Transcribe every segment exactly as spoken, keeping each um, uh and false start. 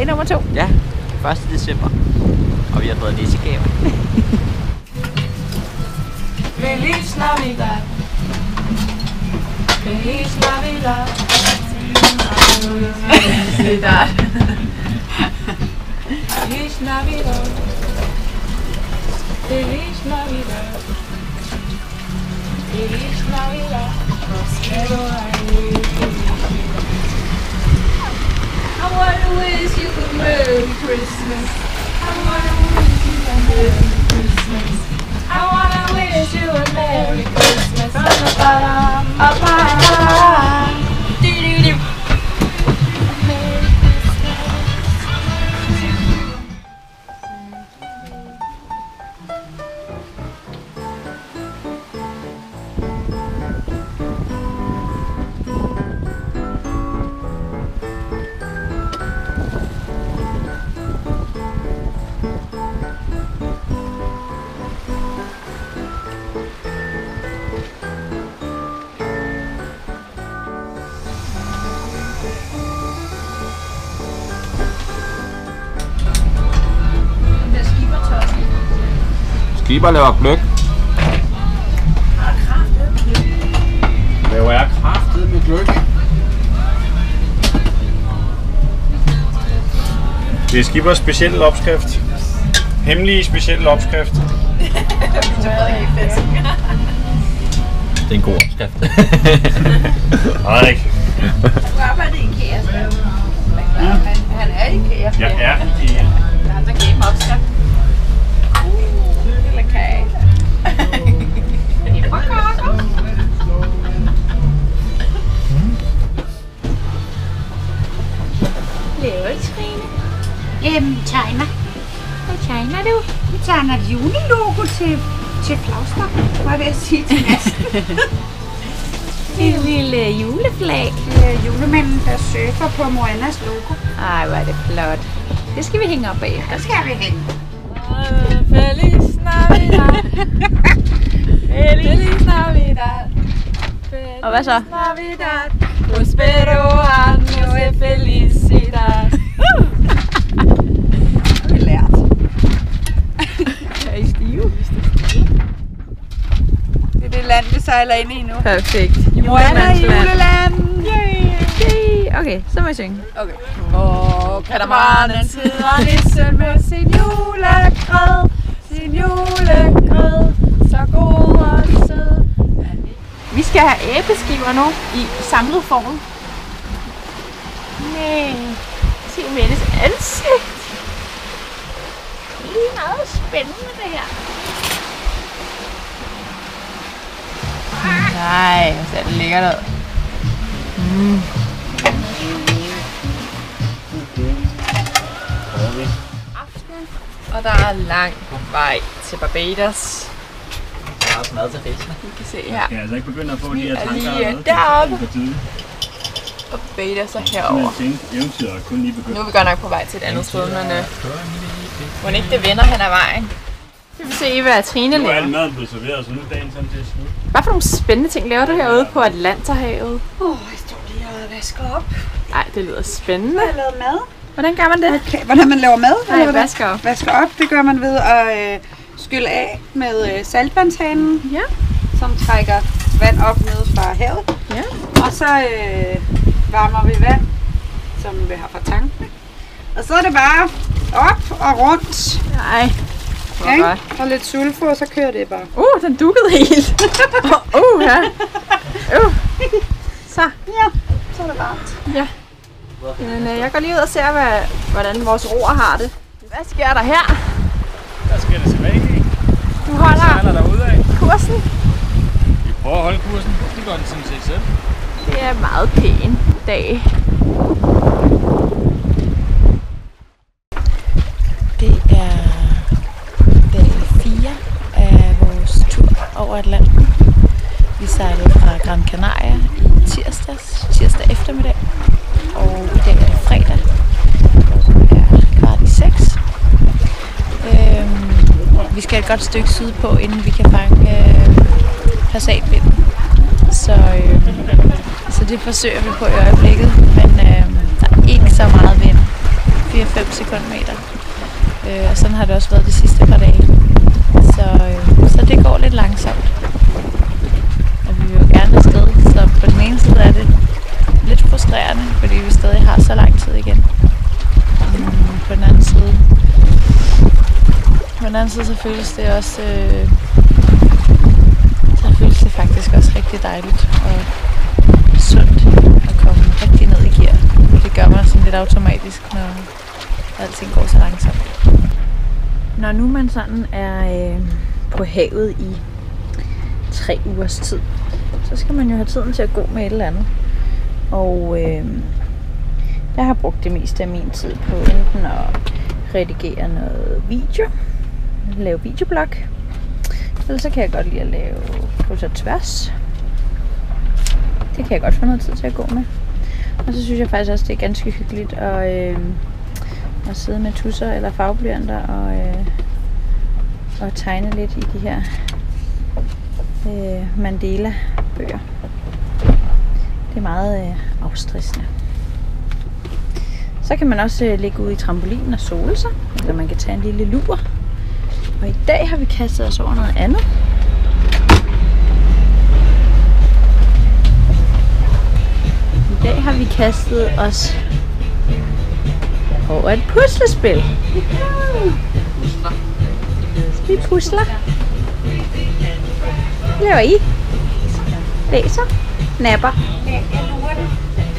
dag nummer to. Ja, første december. Og vi har fået nissegaver. Feliz Navidad. Feliz Navidad. Feliz Navidad. Feliz Navidad. Feliz Navidad. Feliz Navidad. I want to wish you a Merry Christmas. I want to wish you a Merry Christmas. I want to wish you a Merry Christmas. From the bottom of my heart. Skipper laver pløk. Laver jeg kraftet med gløk. Det er Skippers specielle opskrift. Hemmelige specielle opskrift. Det er en god opskrift. Nej. Du arbejder i IKEA. Han er i IKEA. Jeg er i IKEA. Han der gav mig opskrift. Jamen, tegner. Hvad tegner du? Du tegner et julelogo til, til Flagstad, var jeg ved at sige til næsten. Det er lille juleflag. Det er julemanden, der surfer på Moanas logo. Ej, hvor er det flot. Det skal vi hænge op af. Det skal vi hænge. Feliz Navidad. Feliz Navidad. Og hvad så? Feliz Navidad. Prospero año de felicidad. Land, vi sejler ind i nu. Perfekt. Moana i juleland. Yay! Okay, så må jeg synge. Okay. Og kalamaren sidder nissen med sin julegræd, sin julegræd, så god og sød. Vi skal have æbleskiver nu i samlet form. Næh. Se Mettes ansigt. Det er meget spændende det her. Nej, så er det lækkert ud. Mm. Aften, og der er lang vej til Barbados. Der er også mad til fiskene. Vi kan se her. Jeg er altså ikke begyndt at få de her tanker. Vi er lige deroppe. Barbados er herovre. Nu er vi godt nok på vej til et andet sted, men øh, må ikke det vender hen ad vejen. Vi vil se, hvad Trine laver. Nu er al maden blevet serveret, så nu er dagen sådan til slut. Hvad for nogle spændende ting laver du herude på Atlanterhavet? Åh, oh, jeg står lige og vasker op. Nej, det lyder spændende. Jeg har lavet mad. Hvordan gør man det? Okay, hvordan man laver mad? Nej, vasker op. Vasker op, det gør man ved at øh, skylle af med øh, saltvandshanen. Ja. Som trækker vand op nede fra havet. Ja. Og så øh, varmer vi vand, som vi har fra tankene. Og så er det bare op og rundt. Nej. Okay. Og lidt sulfo, og så kører det bare. Uh, den dukkede helt. Uh, uh, ja. Uh. Så. Ja, så er det varmt. Ja. Men, øh, jeg går lige ud og ser, hvad, hvordan vores roer har det. Hvad sker der her? Der sker det tilbage. Du holder kursen. Vi prøver at holde kursen. Det går den sådan set selv. Det er meget pæn dag. Det er over Atlanten. Vi sejlede fra Gran Canaria i tirsdags, tirsdag eftermiddag, og i dag er det fredag, det er kvart i seks. Øhm, vi skal et godt stykke sydpå, inden vi kan fange øh, Passatvinden, så, øh, så det forsøger vi på i øjeblikket, men øh, der er ikke så meget vind, fire til fem sekundmeter. Øh, og sådan har det også været de sidste par dage. Så, øh, så det går lidt langsomt. Og vi vil jo gerne afsted, så på den ene side er det lidt frustrerende, fordi vi stadig har så lang tid igen. Mm, på den anden side. På den anden side så føles det også. Øh, så føles det faktisk også rigtig dejligt og sundt at komme rigtig ned i gear. Det gør mig sådan lidt automatisk, når alting går så langsomt. Når nu man sådan er øh, på havet i tre ugers tid, så skal man jo have tiden til at gå med et eller andet. Og øh, jeg har brugt det meste af min tid på enten at redigere noget video, lave videoblog, eller så kan jeg godt lide at lave kryds og tværs. Det kan jeg godt få noget tid til at gå med. Og så synes jeg faktisk også, det er ganske hyggeligt at, øh, at sidde med tusser eller farveblyanter og, øh, og tegne lidt i de her øh, Mandela-bøger. Det er meget øh, afstressende. Så kan man også øh, ligge ude i trampolinen og sole sig, eller man kan tage en lille lur. Og i dag har vi kastet os over noget andet. I dag har vi kastet os over et puslespil. Vi pusler. Hvad laver I? Læser. Napper.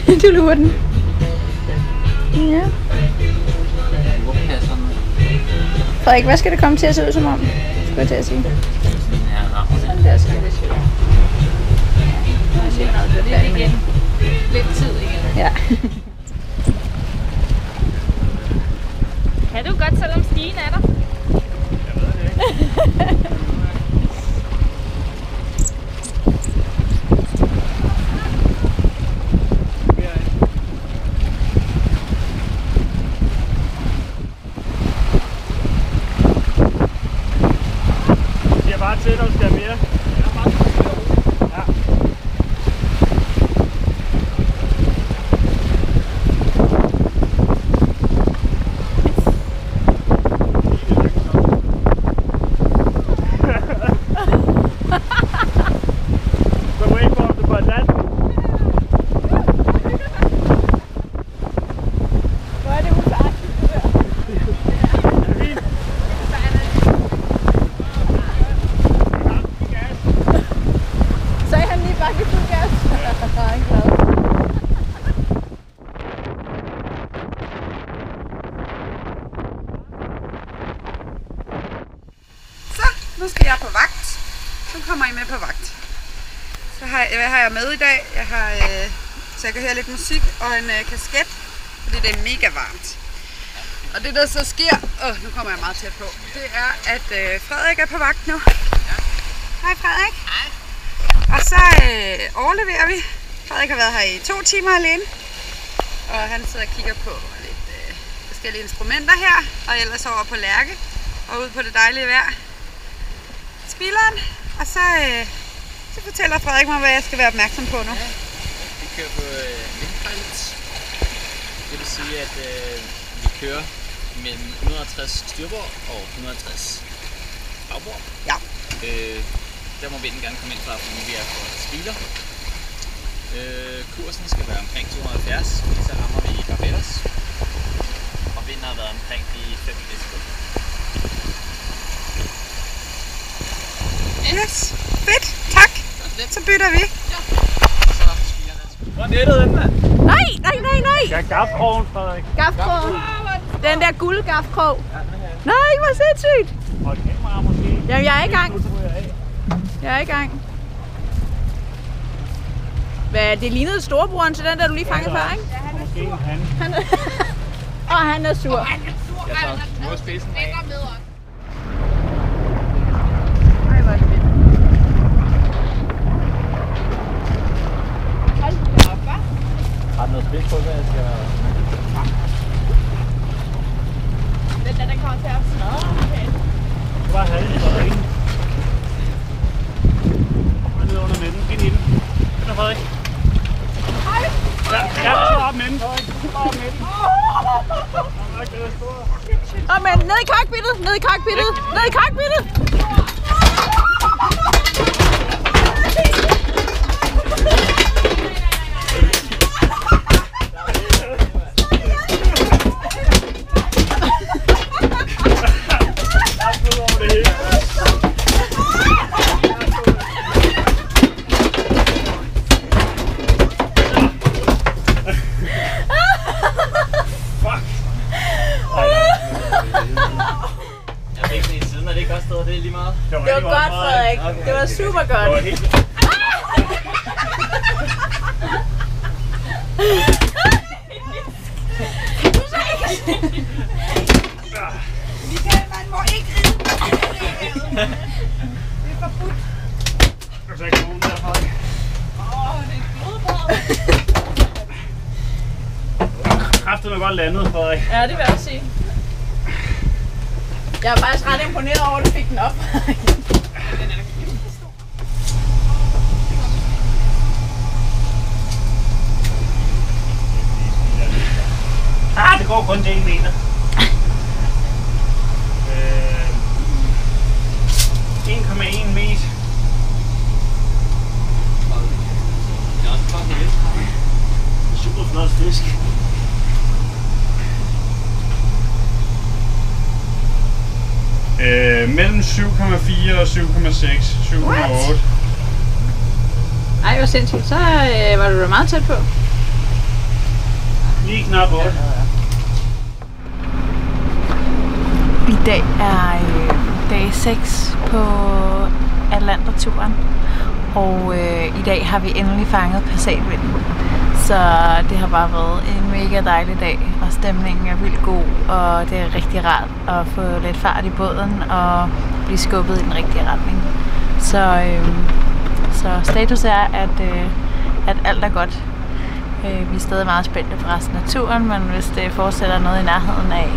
Du lurer den. Ja. Frederik, hvad skal det komme til at se ud som om? Skulle jeg til at sige. Sådan der skal det se ud. Lidt tid igen. Ja. Kan du godt, selvom stigen er der? Jeg ved det ikke. Nu skal jeg på vagt. Så kommer I med på vagt. Så har jeg, hvad har jeg med i dag? Jeg har, øh, så jeg kan høre lidt musik og en øh, kasket, fordi det er mega varmt. Og det der så sker, åh, nu kommer jeg meget tæt på, det er, at øh, Frederik er på vagt nu. Ja. Hej Frederik. Hej. Og så øh, overleverer vi. Frederik har været her i to timer alene. Og han sidder og kigger på lidt øh, forskellige instrumenter her, og ellers over på Lærke og ud på det dejlige vejr. Bileren, og så, øh, så fortæller Frederik mig, hvad jeg skal være opmærksom på nu. Ja, vi kører på øh, Windpilot. Det vil sige, at øh, vi kører mellem et hundrede og tres styrbord og et hundrede og tres bagbord. Ja. Øh, der må vinden gerne komme ind fra, fordi vi er på spiler. Øh, kursen skal være omkring to hundrede og halvfjerds, så rammer vi i Barbados. Og vinden har været omkring de fem minus. Yes, fedt, tak. Så bytter vi. Hvor er nettet den, mand? Nej, nej, nej, nej. Ja, gafkrogen, Frederik. Gafkrogen. Den der guldgafkrog. Nej, hvor sindssygt. Hold kameraet måske. Jamen, jeg er i gang. Jeg er i gang. Hvad, det lignede storebroren til den der, du lige fangede før, ikke? Ja, han er sur. Han er... Og han er sur. Og han er sur. Jeg tager murspidsen af. Har den noget spids på, hvad jeg skal... Den der, den kommer til at smadre. Okay. Du kan bare have den, Frederik. Den er nede under midten. Giv den i den. Den er Frederik. Hej! Ja, jeg er bare op midten, Frederik. Bare op midten. Kom med, ned i cockpittet, ned i cockpittet, ned i cockpittet. Det var super godt. Det var kræfterne godt landet, Frederik. Ja, det vil jeg også sige. Jeg er faktisk ret imponeret over, at du fik den op. Ah, det går kun til en meter. øh, en komma en meter. Det er også fucking vildt. Super flot fisk. Øh, mellem syv komma fire og syv komma seks. syv komma otte. Ej, hvor sindssygt. Så øh, var du da meget tæt på. Lige knap otte. I dag er dag seks på Atlanterturen, og øh, i dag har vi endelig fanget Passatvinden. Så det har bare været en mega dejlig dag, og stemningen er vildt god, og det er rigtig rart at få lidt fart i båden og blive skubbet i den rigtige retning. Så, øh, så status er, at, øh, at alt er godt. Vi er stadig meget spændte på resten af turen, men hvis det fortsætter noget i nærheden af,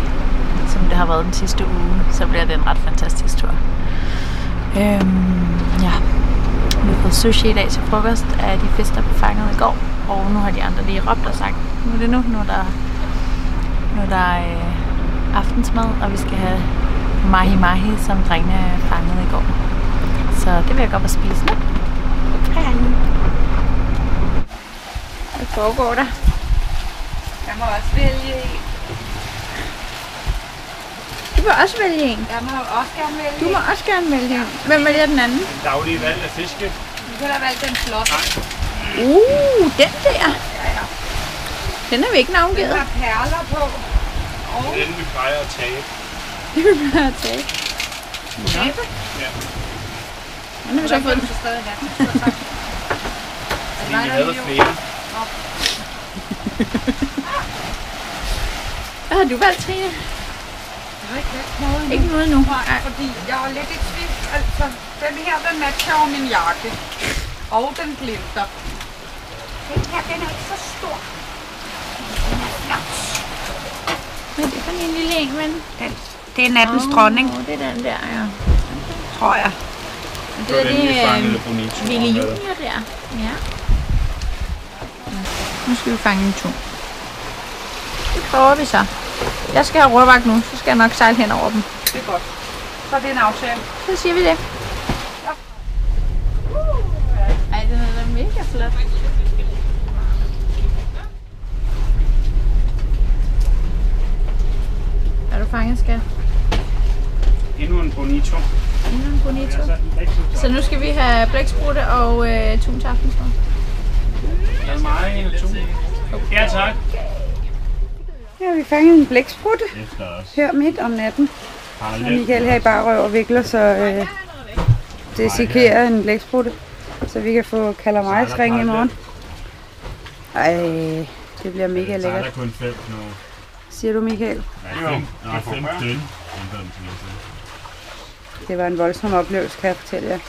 som det har været den sidste uge, så bliver det en ret fantastisk tur. Øhm, ja. Vi har fået sushi i dag til frokost af de fisk, der blev fanget i går, og nu har de andre lige råbt og sagt, nu er det nu, nu er der, nu er der øh, aftensmad, og vi skal have mahi-mahi, som drengene fangede i går. Så det vil jeg godt at spise nu. Hej! Hvad foregår der? Jeg må også vælge en. Du må også vælge en? Jeg må også gerne vælge en. Du må også gerne vælge en. Hvem vælger den anden? Den daglige valg af fiske. Du kan da valge den flotte. Uh, den der. Ja, ja. Den er vi ikke navngivet. Den har perler på. Og det er den, vi plejer at tabe. Det vil vi plejer at tabe. Tabe? Ja. Den har vi så fået den. Fordi vi havde flere. Hvad har du valgt, Trine? Jeg har ikke valgt noget endnu. Ikke noget nu. Nej, fordi jeg er lidt i tvivl. Altså, den her, den matcher over min jakke. Og den glimter. Den her, den er ikke så stor. Den er flot. Hvad er det for en lille en, ven? Den, det er nattens oh, dronning. Åh, oh, det er den der, ja. Okay. Tror jeg. Det, det er den, vi fangede på Nito. Ville Junior der. Ja. Nu skal vi fange en tun. Det prøver vi så. Jeg skal have rødvagt nu, så skal jeg nok sejle hen over dem. Det er godt. Så er det en aftale. Så siger vi det. Ja. Ej, den er da mega flot. Er du fanget, skat? Endnu en bonito. Endnu en bonito. Så nu skal vi have blæksprutte og øh, tun til aftensmad. Ja, tak. Her har vi fanget en blæksprutte her midt om natten. Og Michael her i barrøv og vikler, så øh, det sikerer en blæksprutte, så vi kan få kalamari-ring i morgen. Ej, det bliver mega lækkert. Siger du, Michael? Det var en voldsom oplevelse, kan jeg fortælle jer.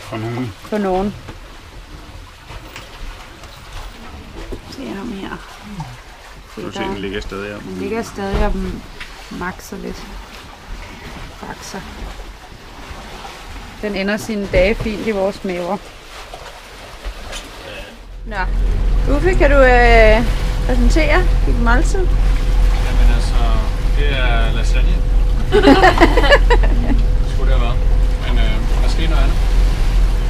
For nogen. For nogen. Du ser, den ligger stadig om. Den ligger stadig og makser lidt. Bakser. Den ender sine dage fint i vores maver. Nå. Uffe, kan du øh, præsentere dit måltid? Jamen altså, det er af lasagne. Skulle det have været. Men øh, der sker noget andet.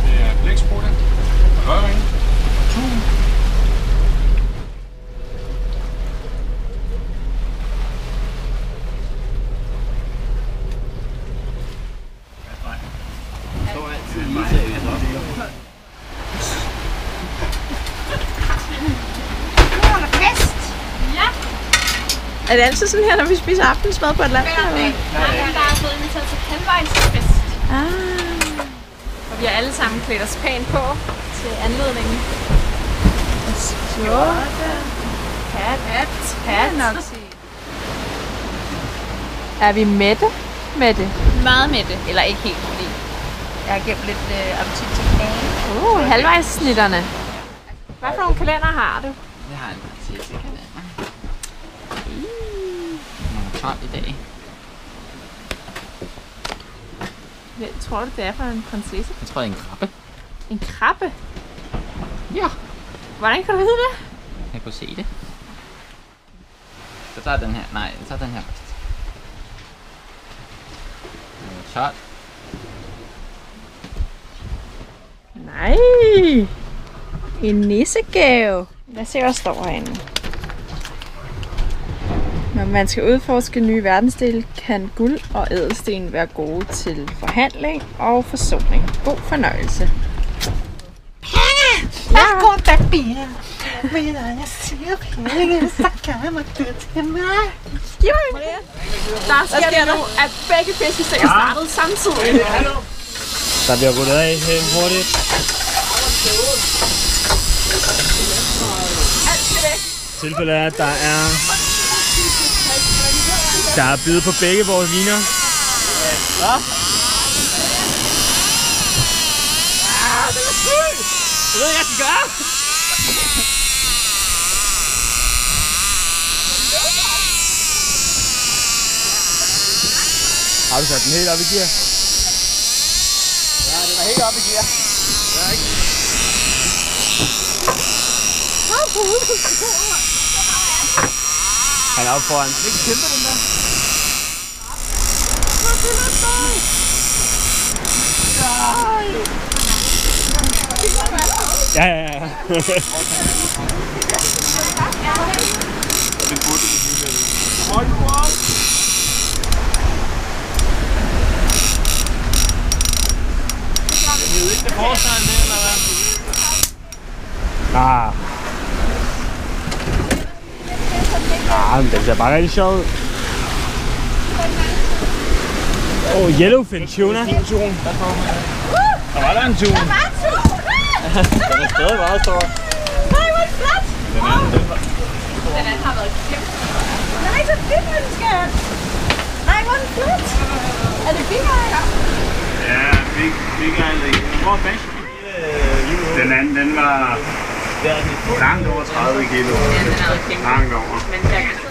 Det er blæksprutte, røring og tun. Er det altid sådan her, når vi spiser aftensmad på Atlanterhavet? Hver dag. Mange, der er blevet inviteret til kanvejsfest. Ah. Og vi har alle sammen klædt os pænt på til anledningen. Skjorte. Hat. Hat. Hat. Hat. Er vi mætte? Mætte? Meget mætte. Eller ikke helt, fordi jeg har gemt lidt øh, appetit til kagen. Uh, halvvejssnitterne. Hvad for nogle kalender har du? Jeg har en appetit til kalender. I dag. Hvad tror du, det er for en prinsesse? Jeg tror, det er en krabbe. En krabbe? Ja. Hvordan kan du vide det? Jeg kunne se det. Så tager den her. Nej, så tager den her først. Shot. Nej. En nissegave. Lad os se, hvad står herinde. Når man skal udforske nye verdensdele, kan guld og ædelsten være gode til forhandling og forsoning. God fornøjelse. Penge! Jeg går til bilen. Men jeg siger penge, så kan man det til mig. Giv mig det. Der sker nu, at begge fiskestænger startede samtidig. Der bliver gået af helt hurtigt. Alt skal væk. Tilfældet er, at der er... Der er bid på begge vores viner. Hva? Ah, det var sygt! Det ved jeg ikke, at de gør! Har du sat den helt op i gear? Ja, den er helt op i gear. Det er ikke... Han er oppe foran. Det er ikke kæmpe, den der. Ja, ja, ja. Ah. Ah, men den ser bare rigtig sjov ud. Åh, oh, yellowfin tuna. Der var der en tuna. Der var en tuna! Den er stadig meget stor. Nej, hvor er det flot! Den anden har været kæmpe. Den er ikke så flot, men den skal. Nej, hvor er den flot! Er det big eye? Ja, big, big eye. Hvor er fashion? Den anden, den var langt over tredive kilo. Ja, den er været kæmpe. Langt over. Thank you.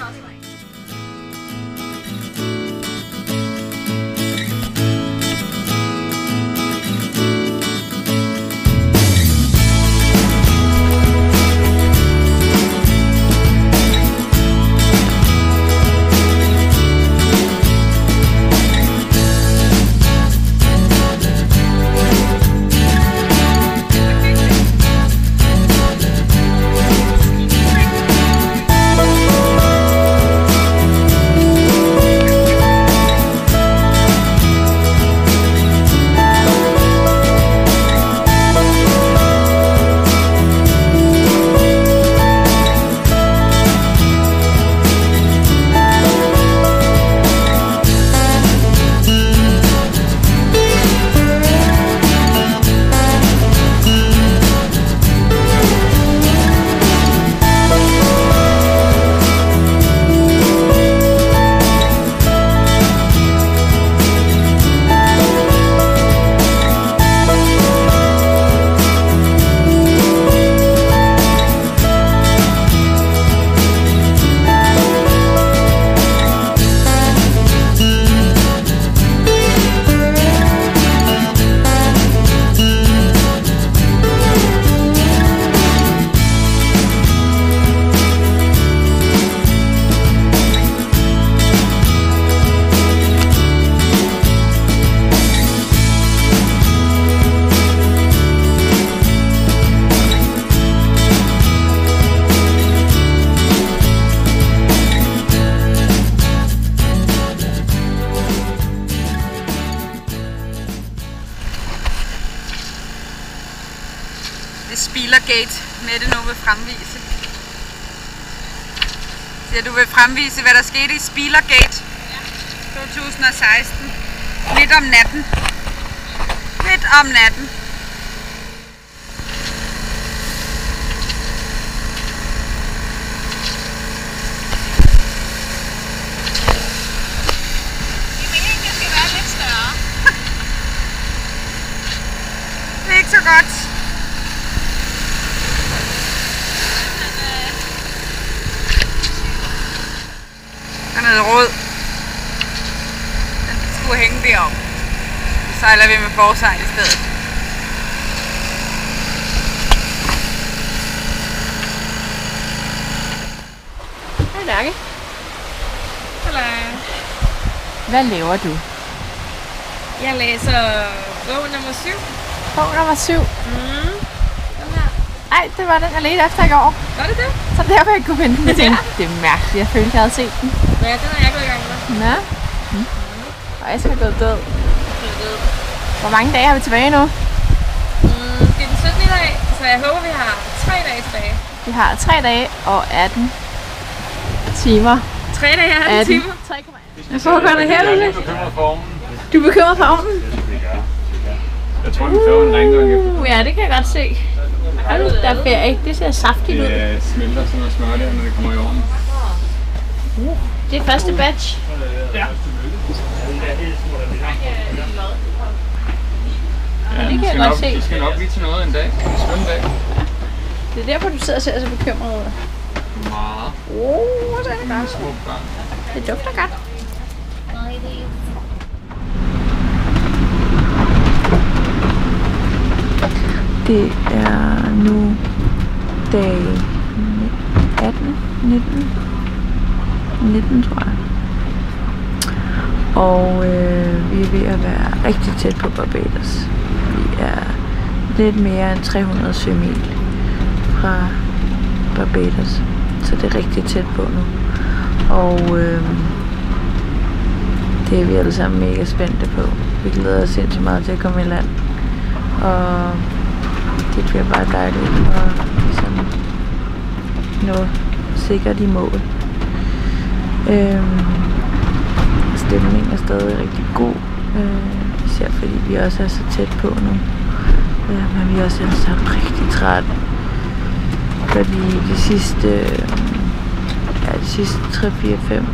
Watergate. Mette nu vil fremvise. Ja, du vil fremvise, hvad der skete i Spielergate to tusind og seksten. Midt om natten. Midt om natten. Så sejler vi med forsejl i stedet. Hej Lærke. Hallo. Hvad laver du? Jeg læser bog nummer syv. Bog nummer syv? Mm. Den her. Ej, det var den jeg ledte efter i går. Var det det? Så derfor jeg kunne finde den. Jeg tænkte, det er mærkeligt, jeg følte jeg havde set den. Ja, den har jeg gået i gang med. Nå. Mm. Og Aske er gået død. Hvor mange dage har vi tilbage nu? Mm, det er den syttende i dag, så jeg håber, vi har tre dage tilbage. Vi har tre dage og atten timer. tre dage og atten timer? Hvad foregår der her, Lille? Du er bekymret for ovnen? Jeg tror, vi får en rengøring. Ja, det kan jeg godt se. Hold da ferie. Det ser saftigt ud. Det smelter sådan noget smør der, når det kommer i ovnen. Uh, det er første batch. Ja. Ja, det kan jeg godt se. Det skal nok blive til noget en dag. En skøn dag. Det er derfor, du sidder og ser så bekymret ud. Meget. Åh, det er godt. Det dufter godt. Det er nu dag atten, nitten, nitten tror jeg. Og øh, vi er ved at være rigtig tæt på Barbados. Vi er lidt mere end tre hundrede sømil fra Barbados, så det er rigtig tæt på nu. Og øh, det er vi alle sammen mega spændte på. Vi glæder os sindssygt meget til at komme i land. Og det bliver bare dejligt at ligesom nå sikkert i mål. Øh, Stemningen er stadig rigtig god, øh, især fordi vi også er så tæt på nu, øh, men vi er også altså rigtig trætte, fordi de sidste, øh, ja, de sidste tre, fire, fem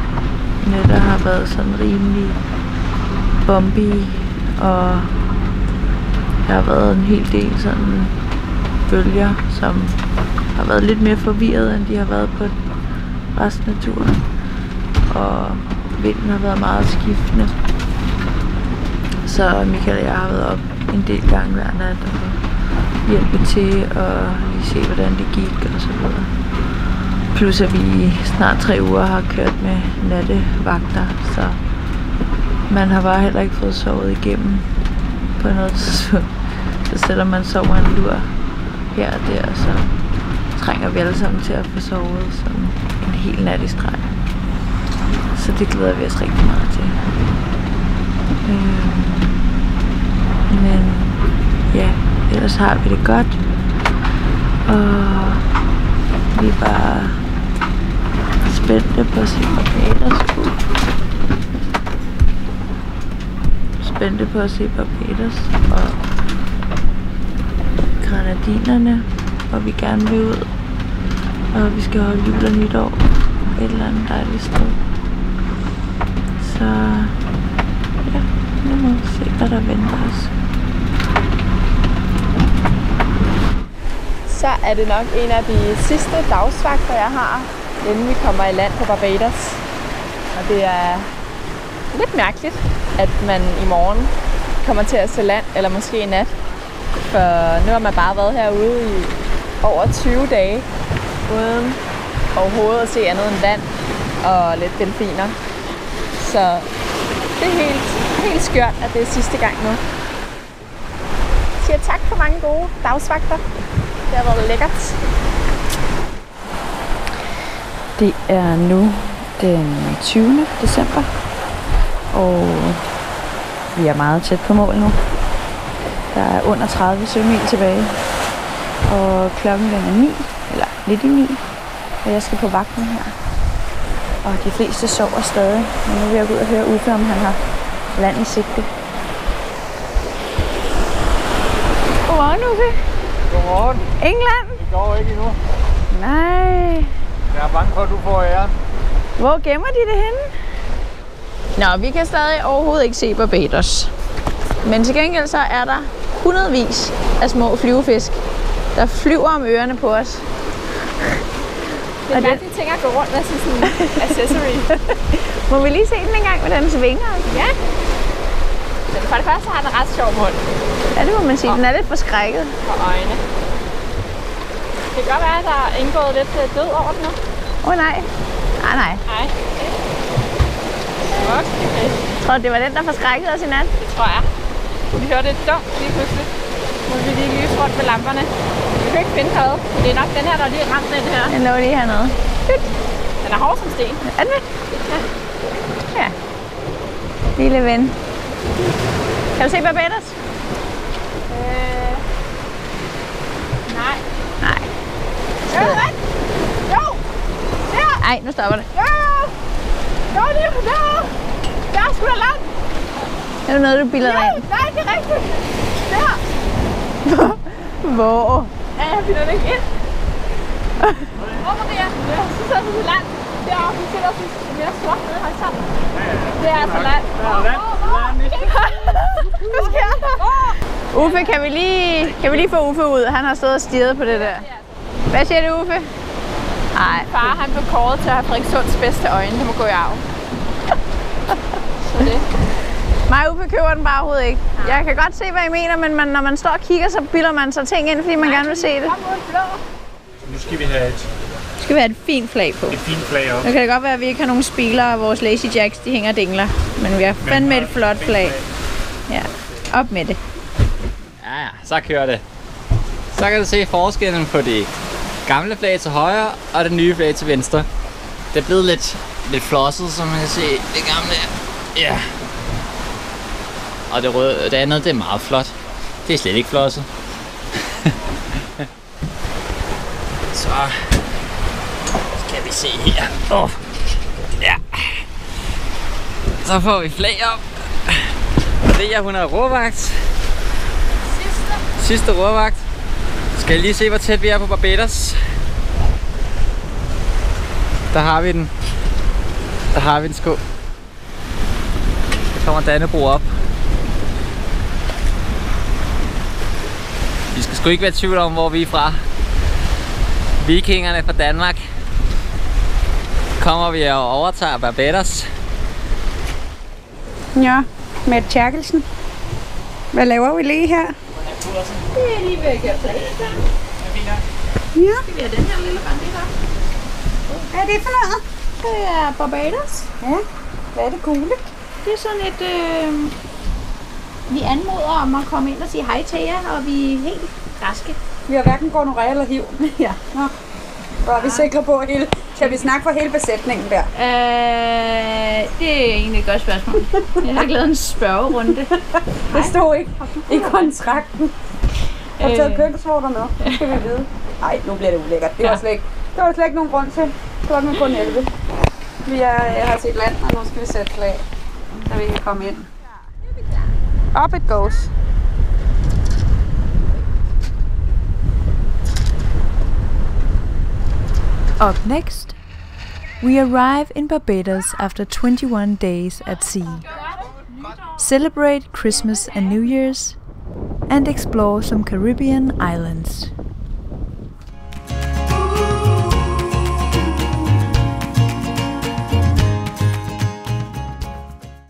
nætter har været sådan rimelig bumpy, og jeg har været en hel del sådan bølger, som har været lidt mere forvirret, end de har været på resten af turen. Og vinden har været meget skiftende, så Michael og jeg har været op en del gange hver nat og hjælpe til og lige se, hvordan det gik og så videre. Plus at vi snart tre uger har kørt med nattevagter, så man har bare heller ikke fået sovet igennem på noget tidspunkt. Så selvom man sover en lur her og der, så trænger vi alle sammen til at få sovet sådan en hel nat i streg. Så det glæder vi os rigtig meget til. Øh, men ja, ellers har vi det godt. Og vi er bare spændte på at se Barbados. Spændte på at se Barbados og granadinerne, og vi gerne vil ud. Og vi skal holde jul og nytår et eller andet dejligt sted. Så ja, nu må vi se, hvad der venter os. Så er det nok en af de sidste dagsvagter, jeg har, inden vi kommer i land på Barbados. Og det er lidt mærkeligt, at man i morgen kommer til at se land, eller måske i nat. For nu har man bare været herude i over tyve dage, uden overhovedet at se andet end land og lidt delfiner. Så det er helt, helt skørt, at det er sidste gang nu. Jeg siger tak for mange gode dagsvagter. Det har været lækkert. Det er nu den tyvende december, og vi er meget tæt på mål nu. Der er under tredive sømil tilbage, og klokken den er ni, eller lidt i ni, og jeg skal på vagten her. Og de fleste sover stadig, men nu vil jeg gå ud og høre Uffe, om han har land i sigte. Godmorgen, Uffe. Godmorgen. England? Det går ikke endnu. Nej. Jeg er bange for, at du får æren. Hvor gemmer de det henne? Nå, vi kan stadig overhovedet ikke se Barbados. Men til gengæld så er der hundredvis af små flyvefisk, der flyver om ørerne på os. Det er og langt, det... de tænker at gå rundt med sådan en accessory. Må vi lige se den engang, hvordan den svinger? Ja. For det første har den ret sjov mund. Ja, det må man sige. Den er lidt forskrækket. Og øjne. Det kan godt være, at der er indgået lidt død over den nu. Åh oh, nej. Nej, nej. Nej. Okay. Jeg tror, det var den, der forskrækkede os i nat. Det tror jeg. Vi hørte et dumt lige pludselig. Måtte vi lige lyse rundt med lamperne. Vi kan ikke finde noget. Det er nok den her, der lige ramte den her. Den lå lige hernede. Good. Den er hård som sten. Er den det? Ja. Ja. Lille ven. Kan du se Barbados? Øh... Nej. Nej. Jo, jo! Ja! Ej, nu stopper det. Jo! Jo, det er der! Der er sgu da land! Er det noget, du bilder dig ind? Nej, det er rigtigt! Der! Hvor? Ja, jeg bilder det ikke ind. Hvor er det? Ja, så er det til land. Deroppe, vi sætter os lidt mere sort nede i horisonten. Det er altså land. Der er land. Hvad sker der? Uffe, kan vi lige, kan vi lige få Uffe ud? Han har stået og stirret på det der. Hvad siger du, Uffe? Nej. Far, han blev kåret til at have Frederikssunds bedste øjne. Det må gå i arv. Så det. Mig og Uffe køber den bare overhovedet ikke. Nej. Jeg kan godt se, hvad I mener, men man, når man står og kigger, så bilder man sig ting ind, fordi man Nej, gerne vil se det. Nu skal vi have et... Nu skal vi have et fint flag på. Et fint flag op. Nu kan det godt være, at vi ikke har nogen spilere, og vores lazy jacks, de hænger og dingler. Men vi har fandme et flot flag. Ja, op med det. Ja, ja, så kører det. Så kan du se forskellen på det gamle flag til højre, og det nye flag til venstre. Det er blevet lidt, lidt flosset, som man kan se. Det gamle er... Ja. Og det røde, det andet, det er meget flot. Det er slet ikke flosset. Så skal vi se her. Oh. Ja. Så får vi flag op. Og det er hun er råvagt. Sidste. Sidste råvagt. Skal lige se, hvor tæt vi er på Barbados. Der har vi den. Der har vi den sko. Der kommer Dannebro op. Vi skal sgu ikke være i tvivl om, hvor vi er fra. Vikingerne fra Danmark. Kommer vi og overtager Barbados. Ja, med Tjerkelsen. Hvad laver vi lige her? Det er lige ved at gøre plads der. Ja. Skal vi have den her lille bandit op? Hvad er det for noget? Det er Barbados. Ja. Hvad er det gule? Det er sådan et... Øh... Vi anmoder om at komme ind og sige hej til jer, og vi er helt raske. Vi har hverken gonorrhea eller hiv. Ja. Nå. Og er vi sikre på at hele... Kan vi snakke for hele besætningen der? Øh, det er egentlig et godt spørgsmål. Jeg har lavet en spørgerunde. Det stod ikke i kontrakten. Jeg har taget øh. køkkensvorter med, det skal vi vide. Nej, nu bliver det ulækkert. Det var slet ikke, det var slet ikke nogen grund til. Klokken er kun elleve. Vi er, har set land, og nu skal vi sætte flag, så vi kan komme ind. Up it goes. Up next, we arrive in Barbados after twenty-one days at sea, celebrate Christmas and New Year's, and explore some Caribbean islands.